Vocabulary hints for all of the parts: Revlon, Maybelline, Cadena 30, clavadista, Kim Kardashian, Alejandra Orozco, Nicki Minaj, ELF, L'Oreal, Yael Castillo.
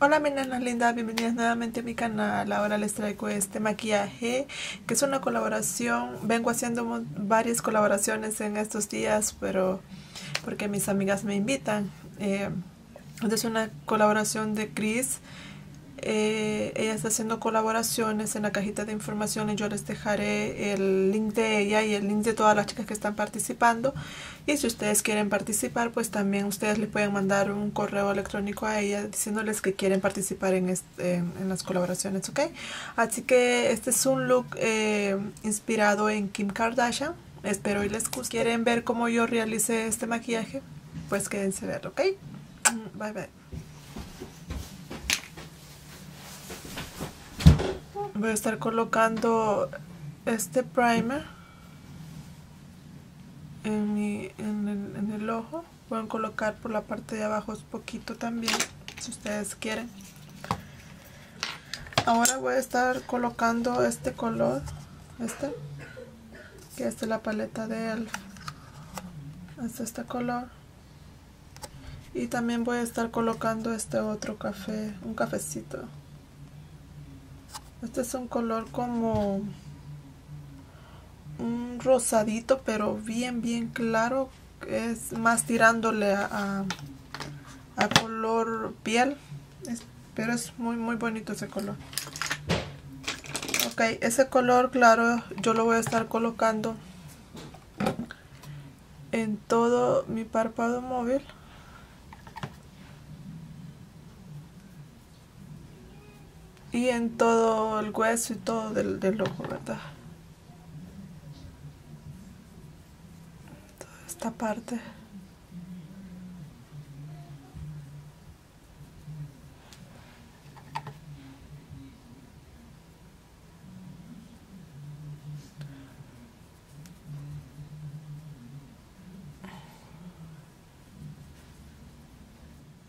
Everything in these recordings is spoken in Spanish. Hola mis nenas lindas, bienvenidas nuevamente a mi canal. Ahora les traigo este maquillaje que es una colaboración. Vengo haciendo varias colaboraciones en estos días, pero porque mis amigas me invitan. Esta es una colaboración de Chris. Ella está haciendo colaboraciones. En la cajita de informaciones yo les dejaré el link de ella y el link de todas las chicas que están participando, y si ustedes quieren participar, pues también ustedes le pueden mandar un correo electrónico a ella diciéndoles que quieren participar en las colaboraciones, ¿ok? Así que este es un look inspirado en Kim Kardashian. Espero y les guste. ¿Quieren ver cómo yo realicé este maquillaje? Pues quédense a ver, ¿ok? Bye bye. Voy a estar colocando este primer en el ojo. Pueden colocar por la parte de abajo un poquito también, si ustedes quieren. Ahora voy a estar colocando este color, que es de la paleta de ELF. Es este color. Y también voy a estar colocando este otro café, un cafecito. Este es un color como un rosadito, pero bien, bien claro. Es más tirándole a color piel. Pero es muy, muy bonito ese color. Ok, ese color claro yo lo voy a estar colocando en todo mi párpado móvil. Y en todo el hueso y todo del ojo, ¿verdad? Toda esta parte.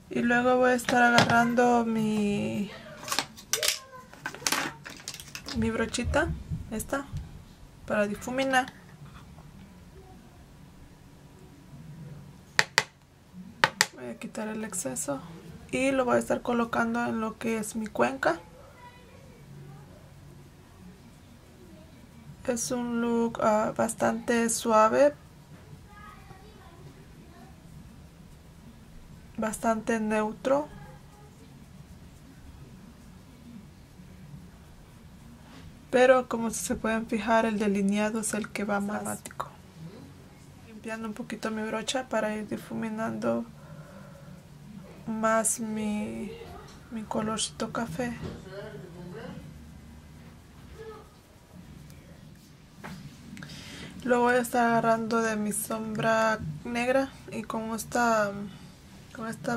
Y luego voy a estar agarrando mi brochita, esta, para difuminar. Voy a quitar el exceso y lo voy a estar colocando en lo que es mi cuenca. Es un look bastante suave, bastante neutro. Pero como se pueden fijar, el delineado es el que va más dramático. Limpiando un poquito mi brocha para ir difuminando más mi colorcito café. Lo voy a estar agarrando de mi sombra negra y con esta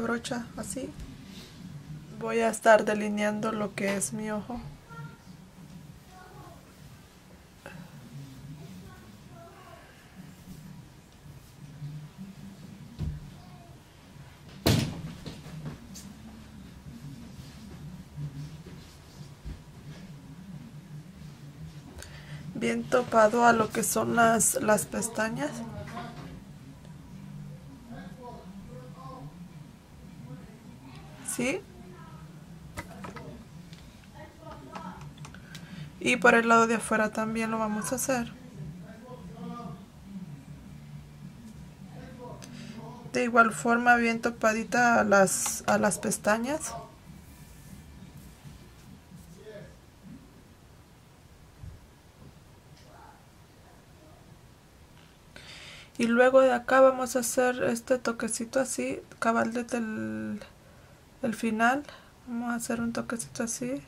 brocha así voy a estar delineando lo que es mi ojo. Bien topado a lo que son las pestañas. ¿Sí? Y por el lado de afuera también lo vamos a hacer. De igual forma, bien topadita a las pestañas. Y luego de acá vamos a hacer este toquecito así, cabal desde el final. Vamos a hacer un toquecito así.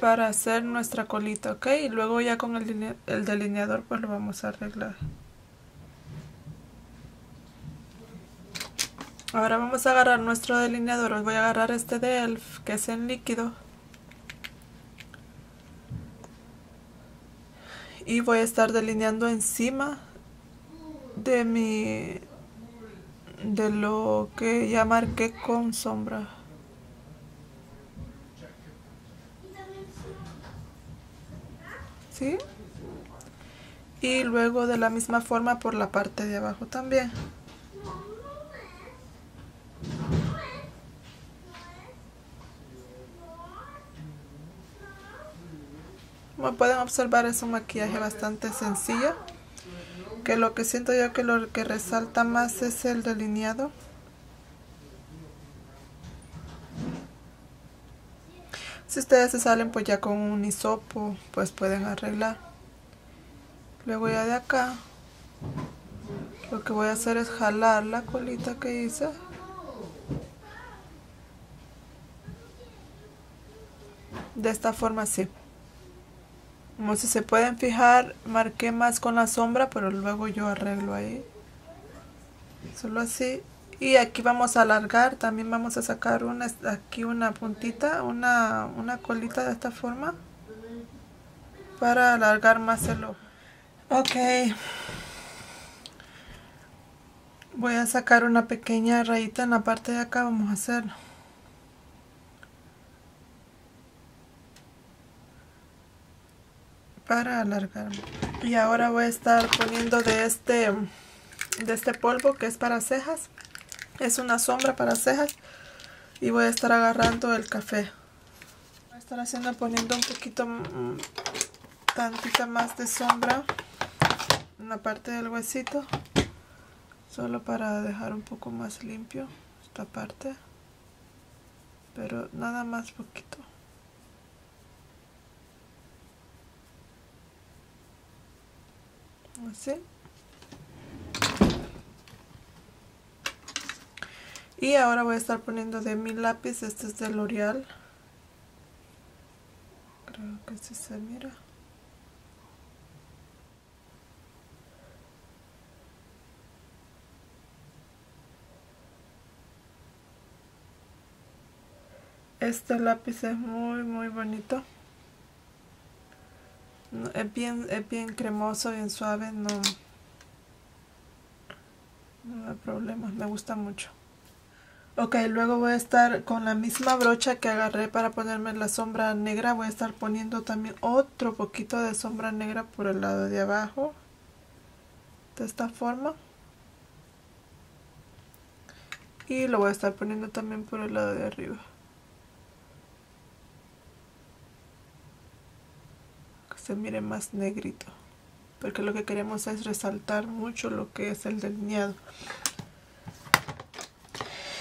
Para hacer nuestra colita, ¿ok? Y luego ya con el delineador pues lo vamos a arreglar. Ahora vamos a agarrar nuestro delineador. Os voy a agarrar este de ELF, que es en líquido. Y voy a estar delineando encima de lo que ya marqué con sombra. ¿Sí? Y luego de la misma forma por la parte de abajo también. Como pueden observar, es un maquillaje bastante sencillo, que lo que siento yo que lo que resalta más es el delineado. Si ustedes se salen pues ya con un hisopo pues pueden arreglar. Luego ya de acá lo que voy a hacer es jalar la colita que hice. De esta forma así. Como si se pueden fijar, marqué más con la sombra, pero luego yo arreglo ahí. Solo así. Y aquí vamos a alargar, también vamos a sacar una, aquí una puntita, una colita de esta forma. Para alargar más el ojo. Ok. Voy a sacar una pequeña rayita en la parte de acá, vamos a hacerlo. Para alargarme. Y ahora voy a estar poniendo de este polvo que es para cejas. Es una sombra para cejas. Y voy a estar agarrando el café. Voy a estar poniendo un poquito, tantita más de sombra en la parte del huesito. Solo para dejar un poco más limpio esta parte. Pero nada más poquito. Así. Y ahora voy a estar poniendo de mi lápiz, este es de L'Oreal, creo que sí se mira. Este lápiz es muy bonito. Es bien cremoso, bien suave, no da problemas, me gusta mucho. Ok, luego voy a estar con la misma brocha que agarré para ponerme la sombra negra, voy a estar poniendo también otro poquito de sombra negra por el lado de abajo, de esta forma. Y lo voy a estar poniendo también por el lado de arriba. Se mire más negrito, porque lo que queremos es resaltar mucho lo que es el delineado.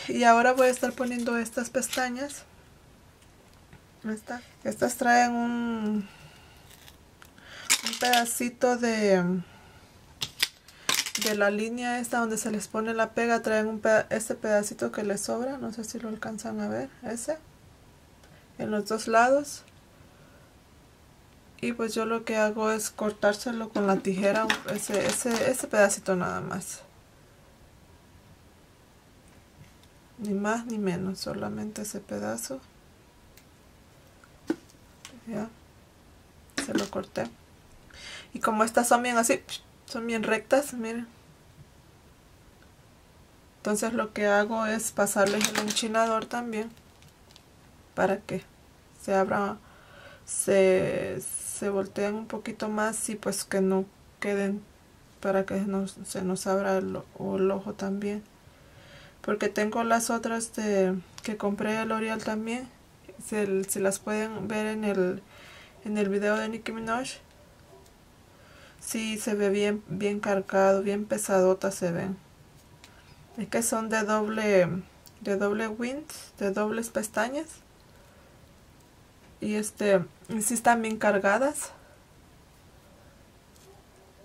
Y ahora voy a estar poniendo estas pestañas. Estas traen un pedacito de la línea esta donde se les pone la pega, traen este pedacito que les sobra, no sé si lo alcanzan a ver, ese, en los dos lados. Y pues yo lo que hago es cortárselo con la tijera, ese pedacito nada más. Ni más ni menos, solamente ese pedazo. Ya, se lo corté. Y como estas son bien así, son bien rectas, miren. Entonces lo que hago es pasarles el enchinador también. Para que se abra... Se voltean un poquito más y pues que no queden, para que se nos abra el ojo también, porque tengo las otras que compré de L'Oreal también, si las pueden ver en el video de Nicki Minaj. Sí, se ve bien cargado, bien pesadotas se ven. Es que son de doble wings, de dobles pestañas. Y sí están bien cargadas.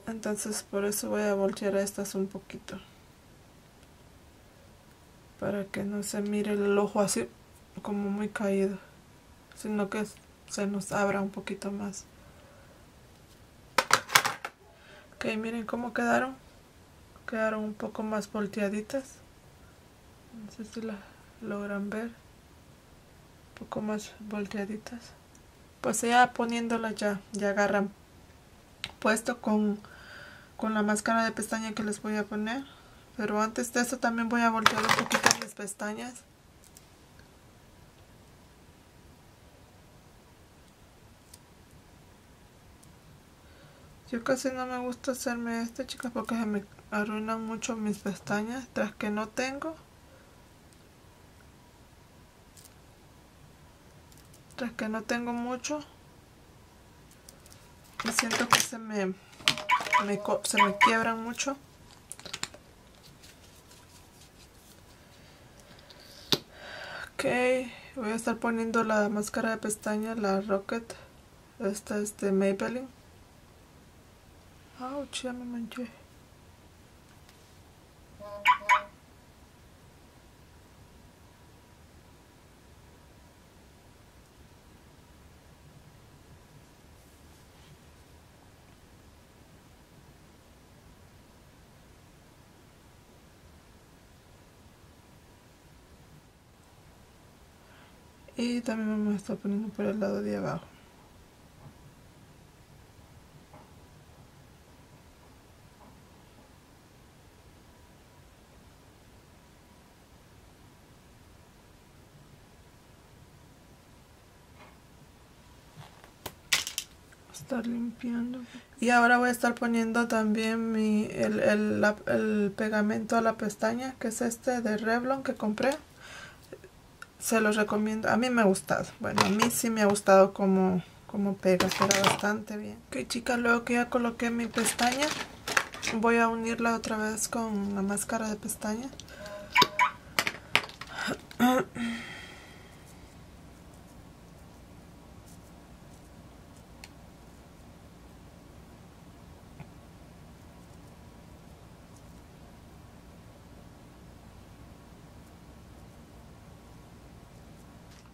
Entonces por eso voy a voltear a estas un poquito. Para que no se mire el ojo así como muy caído. Sino que se nos abra un poquito más. Ok, miren cómo quedaron. Quedaron un poco más volteaditas. No sé si las logran ver. Poco más volteaditas, pues ya poniéndolas ya agarran puesto con la máscara de pestaña que les voy a poner. Pero antes de eso también voy a voltear un poquito mis pestañas. Yo casi no me gusta hacerme esto, chicas, porque arruinan mucho mis pestañas, tras que no tengo, mucho, y siento que se me quiebran mucho. Ok, voy a estar poniendo la máscara de pestañas, la Rocket. Esta es de Maybelline. Ouch, ya me manché. Y también vamos a estar poniendo por el lado de abajo. Estar limpiando. Y ahora voy a estar poniendo también el pegamento a la pestaña, que es este de Revlon que compré. Se los recomiendo. A mí me ha gustado. Bueno, a mí sí me ha gustado como pega. Queda bastante bien. Ok, chicas, luego que ya coloqué mi pestaña, voy a unirla otra vez con la máscara de pestaña.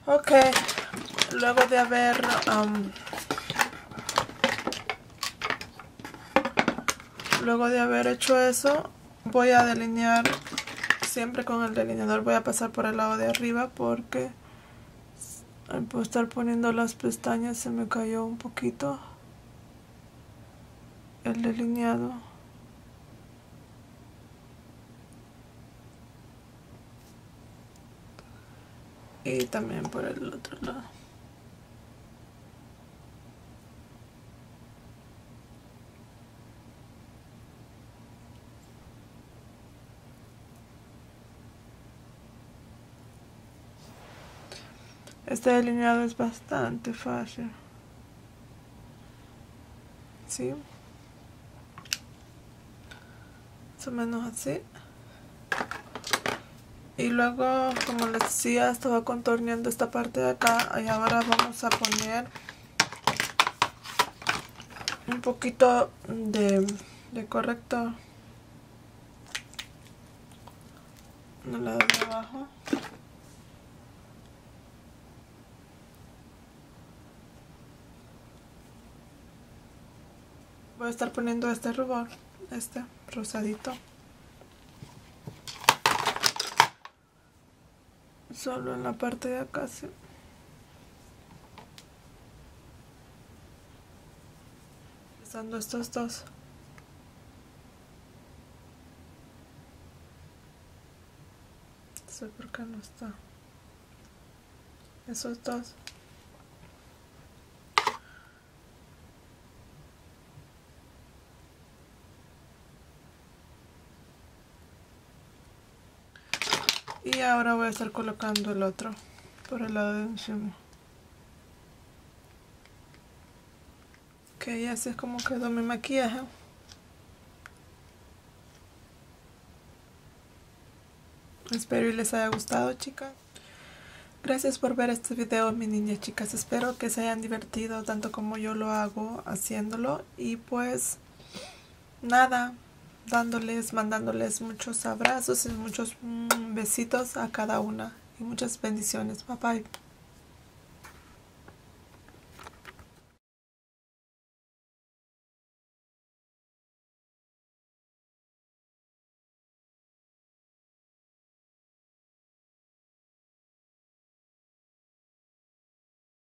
Ok, luego de haber hecho eso, voy a delinear. Siempre con el delineador voy a pasar por el lado de arriba, porque al estar poniendo las pestañas se me cayó un poquito el delineado. Y también por el otro lado. Este delineado es bastante fácil. ¿Sí? Más o menos así. Y luego, como les decía, estaba contorneando esta parte de acá. Y ahora vamos a poner un poquito de corrector en el lado de abajo. Voy a estar poniendo este rubor, este rosadito. Solo en la parte de acá, sí. Empezando estos dos. No sé por qué no está. Esos dos. Y ahora voy a estar colocando el otro por el lado de encima. Ok, así es como quedó mi maquillaje. Espero y les haya gustado, chicas. Gracias por ver este video, mis niñas, chicas. Espero que se hayan divertido tanto como yo lo hago haciéndolo. Y pues, nada, mandándoles muchos abrazos y muchos besitos a cada una y muchas bendiciones. Bye bye.